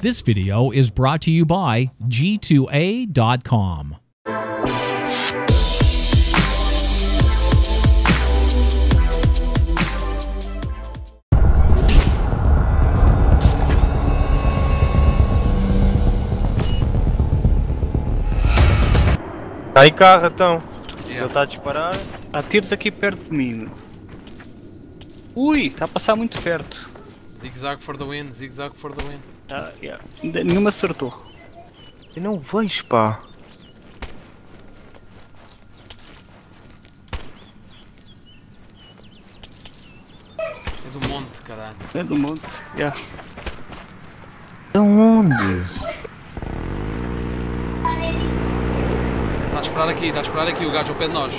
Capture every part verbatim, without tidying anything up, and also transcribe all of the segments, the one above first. This video is brought to you by G two A dot com. Aí carro então, yeah. Ele está a disparar. Há tiros aqui perto de mim. Ui, está a passar muito perto. Zig-zag for the win, zig-zag for the win. Ah, yeah. Nenhuma acertou. Eu não vejo, pá. É do monte, caralho. É do monte, já. Yeah. De onde? Está a esperar aqui, está a esperar aqui o gajo ao pé de nós.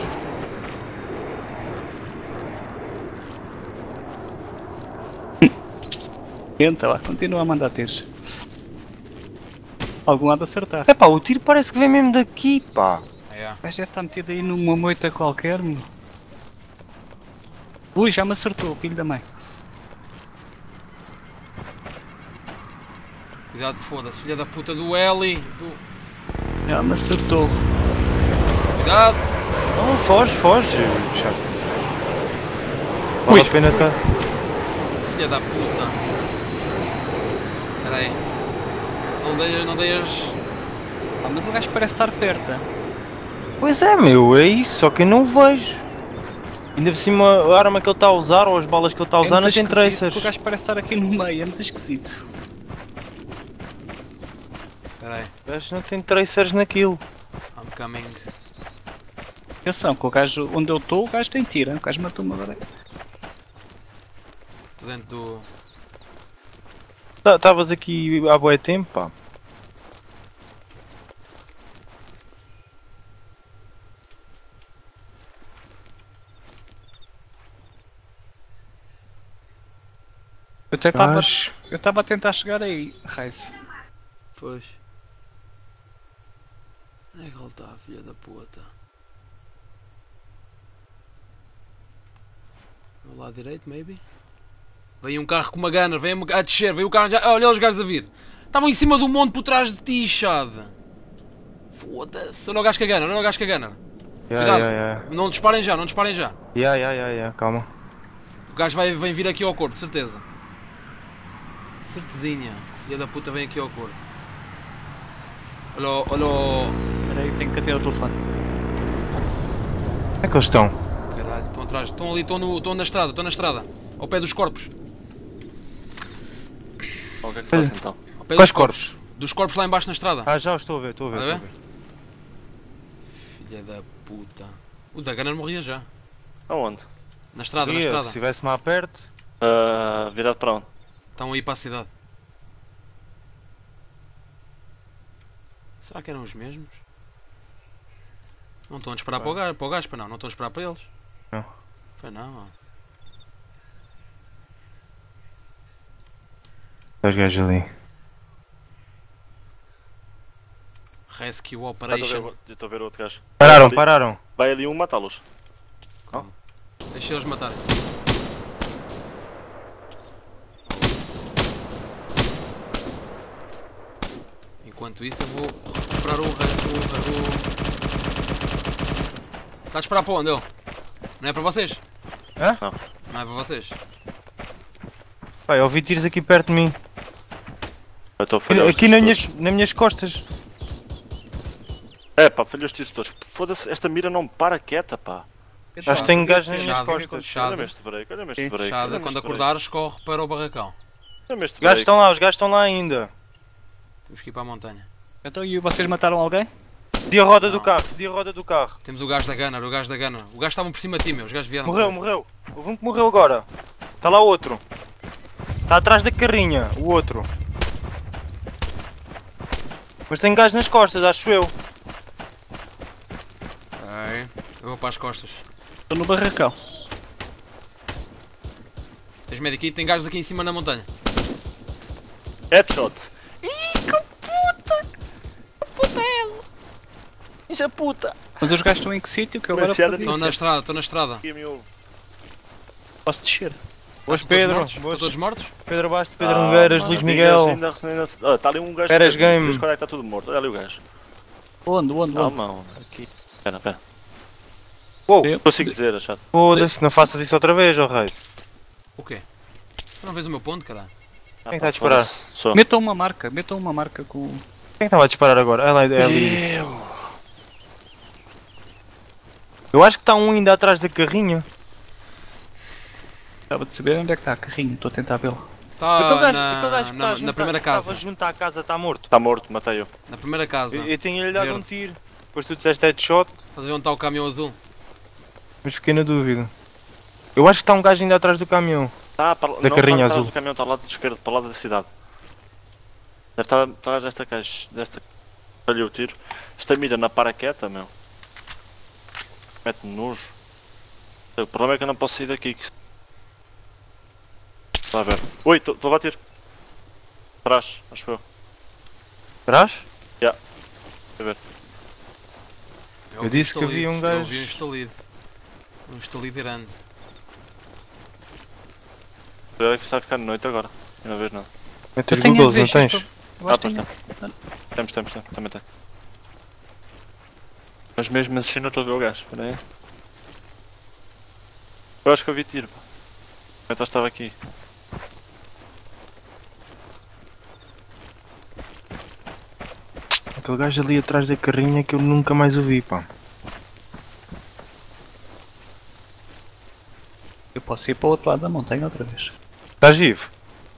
Tenta lá, continua a mandar tiros. Algum lado acertar. É pá, o tiro parece que vem mesmo daqui, pá. Yeah. Mas deve estar metido aí numa moita qualquer, meu. Ui, já me acertou, o filho da mãe. Cuidado, foda-se, filha da puta do Eli. Do... Já me acertou. Cuidado! Não, foge, foge! Chato. Vale a pena estar. Filha da puta! Espera aí. Não deixas, não deixas. Ah, mas o gajo parece estar perto. Hein? Pois é, meu, é isso, só que eu não vejo. Ainda por cima a arma que ele está a usar ou as balas que ele está a usar é não tem tracers. O gajo parece estar aqui no meio, é muito esquisito. Espera aí. O gajo não tem tracers naquilo. I'm coming. Atenção, que o gajo onde eu estou, o gajo tem tiro, hein? O gajo matou-me agora. Estou dentro do... Estavas aqui há bué tempo, pá. Eu até estava eu estava a tentar chegar aí, RaiZe. Pois. Onde é que ele está, filha da puta? Do lado direito, maybe. Vem um carro com uma gunner, vem a descer, vem o carro já... Olha os gajos a vir. Estavam em cima do monte por trás de ti, Chad. Foda-se. Olha o gajo com a gunner, olha o gajo com a gunner. Yeah, cuidado, yeah, yeah. Não disparem já, não disparem já. Yeah, yeah, yeah, yeah. Calma. O gajo vai, vem vir aqui ao corpo, de certeza. Certezinha. Filha da puta vem aqui ao corpo. Olha o... Olha o... Espera aí, tenho que atender o telefone. Como é que eles estão? Estão atrás, estão ali, estão, no, estão na estrada, estão na estrada, ao pé dos corpos. O que é que faz então? Ao pé dos corpos? Dos corpos lá embaixo na estrada. Ah, já estou a ver, estou a ver. Estou a ver? Filha da puta. O da Gunner morria já. Aonde? Na estrada, na estrada. Se estivesse mais perto, uh, virado para onde? Estão aí para a cidade. Será que eram os mesmos? Não estão a disparar para o gajo, para o gajo, para não, não estão a disparar para eles. Não. Foi não, mano. Dois gajos ali. Rescue Operation. Ah, estou a ver o outro gajo. Pararam, vai pararam. Vai ali um matá-los. Calma. Oh. Deixa eles matarem. Enquanto isso eu vou recuperar o resto. Está a esperar para onde, ele? Não é para vocês? É? Não. Não é para vocês? Pai, eu ouvi tiros aqui perto de mim. Eu estou a falhar os tiros. Aqui na minhas, nas minhas costas. É pá, falhei os tiros todos. Foda-se, esta mira não me para quieta, pá. Acho que tenho gajos nas minhas costas. Olha-me este break, olha-me este break. Chada, quando acordares, corre para o barracão. Olha-me este break. Os gajos estão lá, os gajos estão lá ainda. Temos que ir para a montanha. Então, e vocês mataram alguém? Pedi a roda não. do carro, pedi a roda do carro. Temos o gajo da Gunner, o gajo da Gunner. O gajo estava por cima de ti, meu. Os gajos vieram. Morreu, morreu. Houve um que morreu agora. Está lá outro. Está atrás da carrinha, o outro. Mas tem gajo nas costas, acho eu. Ai, eu vou para as costas. Estou no barracão. Tens medo aqui? Tem gajos aqui em cima na montanha. Headshot. Ih, que puta! Que puta é ela? Já puta! Mas os gajos estão em que sítio que eu agora perdi? Estão na estrada, estão na estrada. Posso descer? Boas, Pedro. Mortos, boas. Todos mortos? Pedro Bastos, Pedro ah, Nogueiras, Luís Miguel. Ainda, ainda, ah, está ali um gajo. Peras Game. Qual é que está tudo morto? Olha ali o gajo. Onde? Onde? Calma, onde? Aqui. Espera, espera. Uou, não consigo dizer, achado. Foda-se, não faças isso outra vez, ó RaiZe. O quê? Tu não vês o meu ponto, caralho? Quem é que está a disparar? Metam uma marca, metam uma marca com... Quem é que estava a disparar agora? É ali. Eu... Eu acho que está um ainda atrás da carrinha. Estava de saber onde é que está a carrinha, estou a tentar vê-lo. Está na, na, na primeira casa. Estava junto à casa, está morto. Está morto, matei eu. Na primeira casa. Eu, eu tinha-lhe dado um tiro. Depois tu disseste headshot. Estás a ver onde está o caminhão azul? Mas fiquei na dúvida. Eu acho que está um gajo ainda atrás do caminhão. Está para, da não, carrinha azul. O caminhão está ao lado esquerdo, para o lado da cidade. Deve estar atrás desta caixa. Desta... Olha o tiro. Esta mira na paraqueta, meu. Mete-me nojo. O problema é que eu não posso sair daqui. Está a ver. Oi, estou a bater. Trás, acho eu. Trás? Já. Yeah. A ver. Eu, eu disse que havia um gajo. Eu vi um estalido. Um estalido grande. Espera que está a ficar de noite agora. Eu não vejo nada. Eu tenho Googles, não tens? Ah, pois tem. Temos, temos, temos. Também tem. Mas mesmo assim não estou a ver o gajo. Espera aí. Eu acho que eu vi tiro. Então estava aqui. Aquele gajo ali atrás da carrinha que eu nunca mais ouvi, pá. Eu posso ir para o outro lado da montanha outra vez. Estás vivo?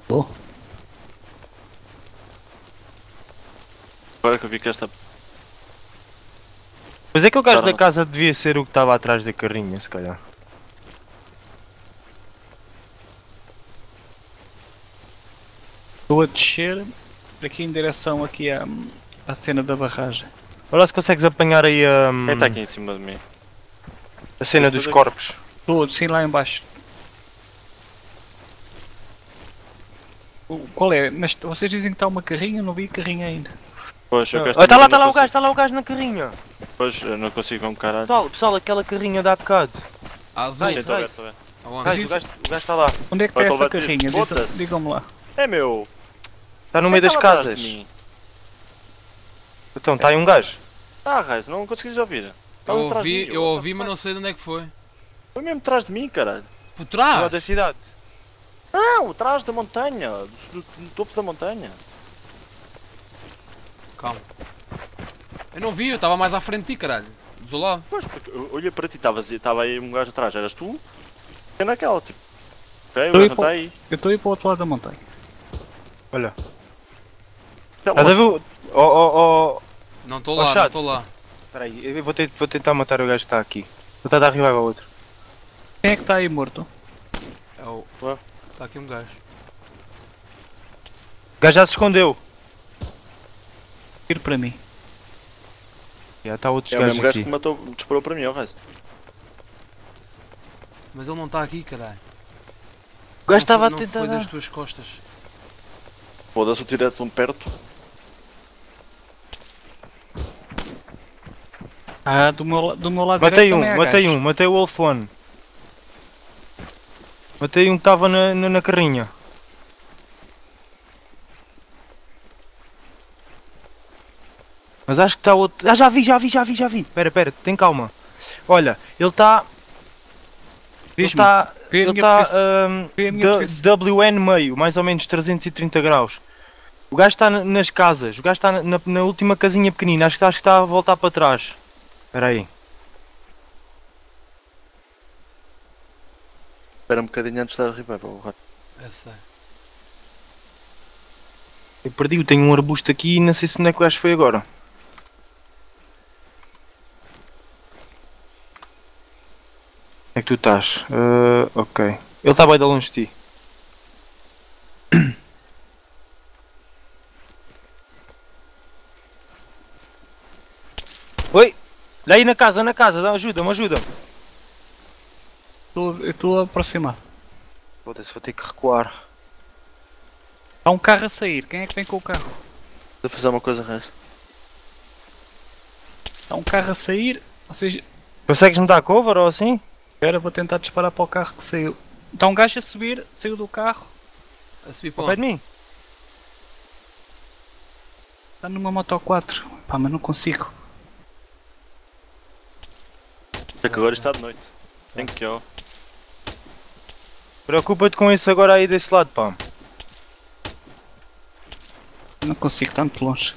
Estou. Oh. Agora que eu vi que esta... Mas aquele gajo da casa devia ser o que estava atrás da carrinha, se calhar. Estou a descer aqui em direção aqui a... A cena da barragem. Olha se consegues apanhar aí a... Um, está aqui em cima de mim. A cena dos corpos. Tudo, sim, lá em baixo. O, qual é? Mas vocês dizem que está uma carrinha, não vi carrinha ainda. Pois, eu quero... Está lá, está lá o gajo, está lá o gajo na carrinha. Pois, eu não consigo ver um caralho. Pessoal, pessoal, aquela carrinha dá bocado. Ah, sim, estou a ver, estou a ver. O gajo está lá. Onde é que está essa carrinha? Digam-me lá. É meu. Está no meio das casas. Então, está é. aí um gajo. Ah, RaiZe, não conseguiste ouvir. Eu ouvi, eu ouvi, mas não sei de onde é que foi. Foi mesmo atrás de mim, caralho. Por trás? Não, da cidade. Não, atrás da montanha. Do, do, do topo da montanha. Calma. Eu não vi, eu estava mais à frente de ti, caralho. Do lado. Pois, porque eu olhei para ti, estava aí um gajo atrás. Eras tu? É naquela, tipo. Ok, o gajo está aí. Eu estou aí para o outro lado da montanha. Olha. Estás a ver? Oh, oh, oh. Não estou lá, não estou lá. Espera aí, eu vou, ter, vou tentar matar o gajo que está aqui. Vou tentar dar revive ao outro. Quem é que está aí morto? É o... Está aqui um gajo. O gajo já se escondeu. Tiro para mim. Já está outros gajos aqui. É o mesmo gajo que me disparou para mim, ó RaiZe. Mas ele não está aqui, caralho. O gajo estava a tentar... Não foi das tuas costas. Foda-se, o tiro é tão perto. Ah, do meu, do meu lado matei direito um, também matei um, matei o Wolf One. Matei um que estava na, na, na carrinha. Mas acho que está outro... Ah, já vi, já vi, já vi, já vi. Pera, pera, tem calma. Olha, ele está... Ele está... Ele está... Um, W N meio, mais ou menos trezentos e trinta graus. O gajo está nas casas, o gajo está na, na última casinha pequenina. Acho que está, acho que está a voltar para trás. Espera aí. Espera um bocadinho antes de dar revival. Eu sei. Eu perdi, eu tenho um arbusto aqui e não sei se onde é que o gajo foi agora. Onde é que tu estás? Uh, ok. Ele está bem de longe de ti. Oi! Olha aí na casa, na casa, ajuda-me, ajuda-me. Eu estou a aproximar. Foda-se, vou ter que recuar. Há um carro a sair, quem é que vem com o carro? Vou fazer uma coisa, RaiZe. Há um carro a sair, ou seja... Consegues-me dar cover ou assim? Espera, vou tentar disparar para o carro que saiu. Então um gajo a subir, saiu do carro. A subir para onde? Ao pé de mim. Está numa moto quatro. Pá, mas não consigo. É que agora está de noite. Tem que eu. Preocupa-te com isso agora aí desse lado, pá. Não consigo, está muito longe.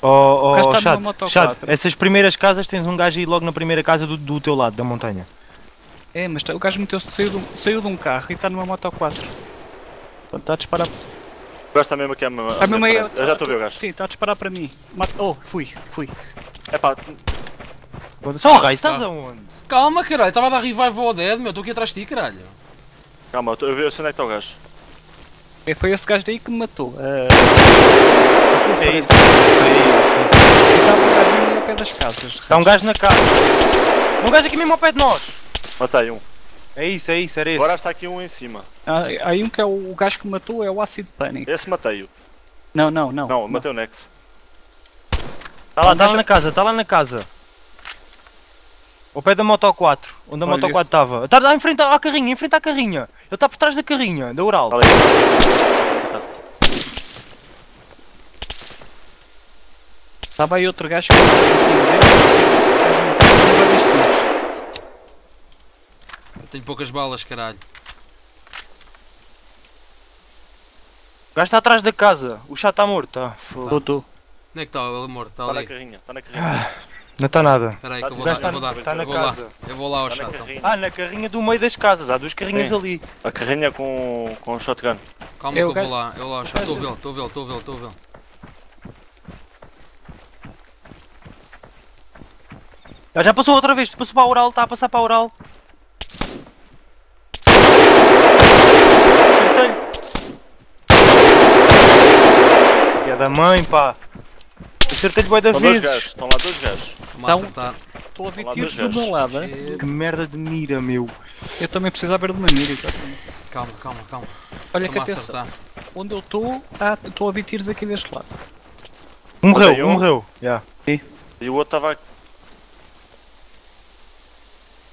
Oh, oh, chato, chato, essas primeiras casas tens um gajo aí logo na primeira casa do, do teu lado, da montanha. É, mas o gajo meteu-se, saiu, saiu de um carro e está numa moto quatro. Está a disparar. O gajo está mesmo aqui a, a tá mesmo aí, eu, eu já estou a ver o gajo. Sim, está a disparar para mim. Oh, fui, fui. É pá. Só o raio, estás aonde? Calma, caralho, estava a dar revival ao dead, meu, estou aqui atrás de ti, caralho. Calma, eu, tô, eu, eu sei onde é que está o gajo. É, foi esse gajo daí que me matou. Uh... É isso. Está um gajo mesmo ao pé das casas. Está um gajo na casa. Um gajo aqui mesmo ao pé de nós. Matei um. É isso, é isso, era esse. Agora está aqui um em cima. Ah, aí um que é o, o gajo que me matou é o Acid Panic. Esse matei-o. Não, não, não. Não, matei o Nex. Está lá, está lá na casa, está lá na casa. Ao pé da moto quatro, onde a moto quatro estava. Está lá em frente à carrinha, em frente à carrinha. Ele está por trás da carrinha, da Ural. Tá estava aí outro gajo que... Eu tenho poucas balas, caralho. O gajo está atrás da casa, o chá está morto. Tá. Tá. Onde é que está ele morto? Está tá na carrinha, está na carrinha. Ah. Não está nada. Espera aí que eu vou lá, eu vou lá, tá na casa. Eu vou lá ao chato. Ah, na carrinha do meio das casas, há duas carrinhas sim, ali. A carrinha com, com o shotgun. Calma eu que eu vou lá, eu vou lá ao chato. Estou a vê-lo, estou a vê-lo, estou a vê-lo, estou a vê-lo. Ah, já passou outra vez, passou para a Ural, está a passar para a Ural. Que é da mãe, pá. Acertei-lhe bué da vez! Estão lá dois gajos. Estou a ver tiros do meu lado. Que merda de mira, meu. Eu também preciso ver de uma mira, exatamente. Calma, calma, calma. Olha que atenção. Onde eu estou, estou a ver tiros aqui deste lado. Um morreu, um morreu. E o outro estava...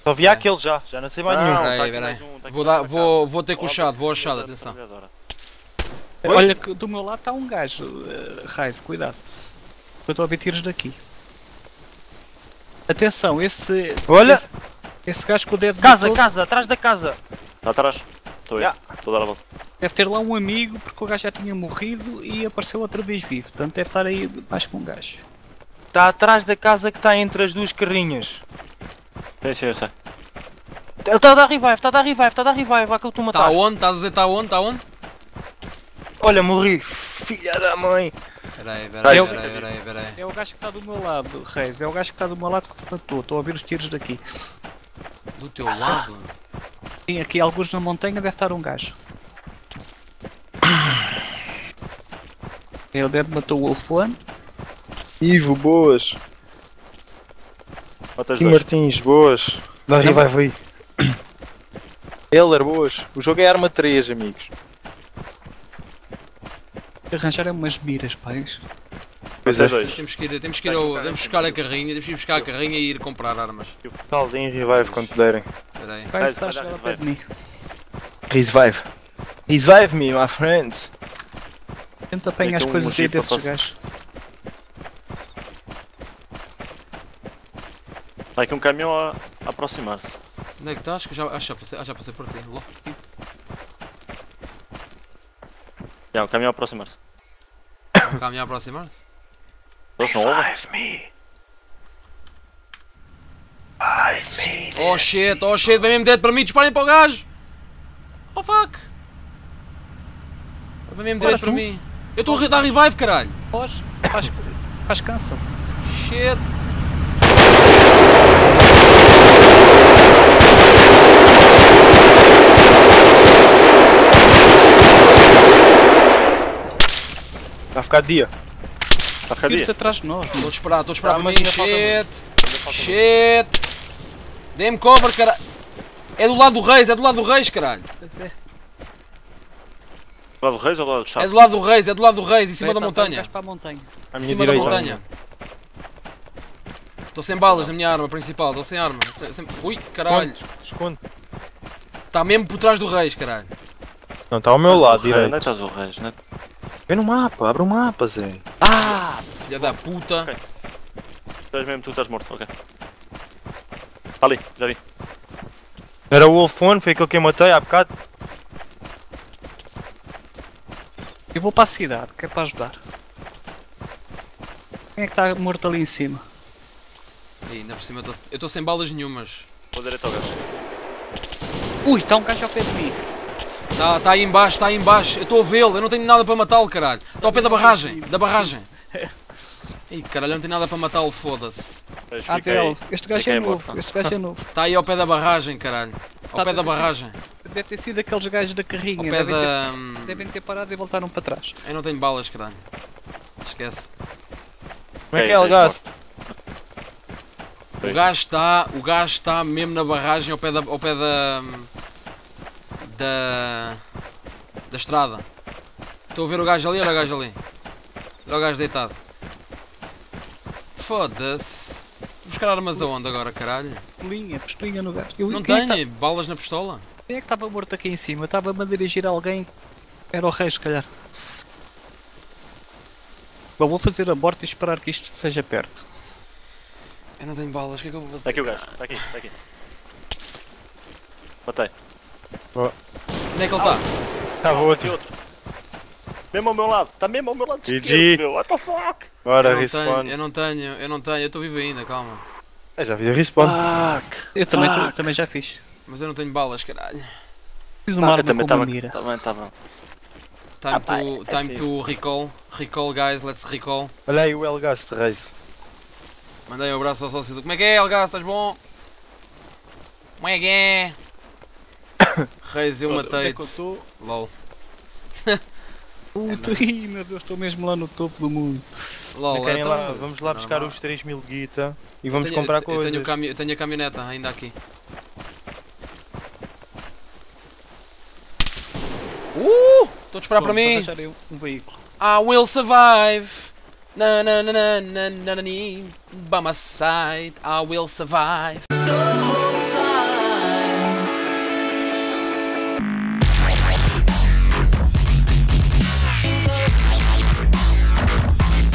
Só vi aquele já, já não sei mais nenhum. Vou ter coxado, vou achar, atenção. Olha que do meu lado está um gajo. RaiZe, cuidado. Eu estou a ver tiros daqui. Atenção, esse... Olha! Esse, esse gajo com o dedo... Casa, todo... casa, atrás da casa! Está atrás. Estou aí. Estou a dar a volta. Deve ter lá um amigo, porque o gajo já tinha morrido e apareceu outra vez vivo. Portanto, deve estar aí mais que um gajo. Está atrás da casa que está entre as duas carrinhas. Sim, sim, eu sei. Ele está a dar revive, está a dar revive, está a dar revive. Vai que eu estou a matar. Está onde? Estás a dizer está onde? Está onde? Olha, morri. Filha da mãe. Peraí, peraí, é o... peraí, peraí, peraí. É o gajo que está do meu lado, RaiZe. É o gajo que está do meu lado que te matou. Estou a ouvir os tiros daqui. Do teu ah. lado? Sim, aqui alguns na montanha deve estar um gajo. Ele deve matou o Wolf One. Ivo, boas. E Martins, boas. Dá revive aí. Eller, boas. O jogo é Arma três, amigos. Arranjar é umas miras, pais. Pois é, dois. Temos que ir, temos que ir ao, temos buscar a carrinha, temos que ir buscar a carrinha e ir comprar armas. Caldem revive quando puderem. Espera aí. Vai estar a chegar ao pé de mim. Revive. Revive me, my friends. Tenta apanhar as coisas aí desses gajos. Está aqui um caminhão a aproximar-se. Onde é que estás? Que já, já, já, já passei por ti. Já, o caminhão a aproximar-se. O caminhão a aproximar-se? Revive me! I see oh shit, oh shit, vem mesmo direto para mim, disparem para o gajo! Oh fuck! Vem mesmo direto para mim. Eu estou a dar revive, caralho! Pois, faz, faz cancel. Shit! Está a ficar dia. Está a ficar dia. Atrás de nós. Estou a disparar, estou a disparar para mim. Shit. Shit. Dê-me cover, caralho. É do lado do RaiZe, é do lado do RaiZe, caralho. Do lado do RaiZe ou do lado do chá? É do lado do RaiZe, é do lado do RaiZe, em cima da montanha. Em cima da montanha. Estou sem balas na minha arma principal, estou sem arma. Ui, caralho. Esconde. Está mesmo por trás do Reis, caralho. Não, está ao meu mas lado, direito. Onde é que estás o Reis? Não é... Vem no mapa, abre o mapa, Zé. Ah! Filha da puta. Okay. Estás mesmo, tu estás morto, ok. Está ali, já vi. Era o Wolf One, foi aquele que eu matei há bocado. Eu vou para a cidade, que é para ajudar. Quem é que está morto ali em cima? Aí, ainda por cima eu estou sem balas nenhumas. Vou direto ao gajo. Ui, está um gajo ao pé de mim. Está tá aí embaixo, está aí embaixo. Eu estou a vê-lo, eu não tenho nada para matá-lo, caralho. Está ao pé da barragem, da barragem. Ih, caralho, eu não tenho nada para matá-lo, foda-se. Até este gajo é novo, este gajo é novo. Está aí ao pé da barragem, caralho. Ao pé da barragem. Deve ter sido aqueles gajos da carrinha. Devem, da... ter... Devem ter parado e voltaram para trás. Eu não tenho balas, caralho. Esquece. Como é que é o gajo? O gajo está, o gajo está mesmo na barragem ao pé da, ao pé da, da, da estrada. Estou a ver o gajo ali, olha o gajo ali. Olha o gajo deitado. Foda-se. Vou buscar armas aonde agora, caralho? Pistolinha, pistolinha no gajo. Não tenho, tá... balas na pistola. Quem é que estava morto aqui em cima? Eu estava-me a dirigir a alguém. Era o Reis, se calhar. Bom, vou fazer aborto e esperar que isto seja perto. Eu não tenho balas, o que é que eu vou fazer? Está aqui o gajo, está aqui, está aqui. Matei. Boa. Onde é que ele está? Está outro. outro. Mesmo ao meu lado, está mesmo ao meu lado de esquerda, meu. What the fuck? Bora, respawn. Eu não tenho, eu não tenho, eu estou vivo ainda, calma. Eu já vi respawn. Fuck. Eu fuck. Também, tu, também já fiz. Mas eu não tenho balas, caralho. Fiz uma arma com uma mira. Também estava. Time, ah, to, é time to recall. Recall, guys, let's recall. Olha aí o Elgas, Reis. Mandei um abraço ao sócio do... Como é que é, Elgaço? Estás bom? Como é que é? Reis, eu matei-te. LOL. Ui, meu Deus, estou mesmo lá no topo do mundo. LOL, é lá, vamos lá buscar não, não. os três mil guita e vamos tenho, comprar eu coisas. Tenho o cami eu tenho a caminhoneta ainda aqui. Uh! Estou a esperar para mim. Deixar eu um veículo. I will survive. Na na na na na na na na by my side, I will survive.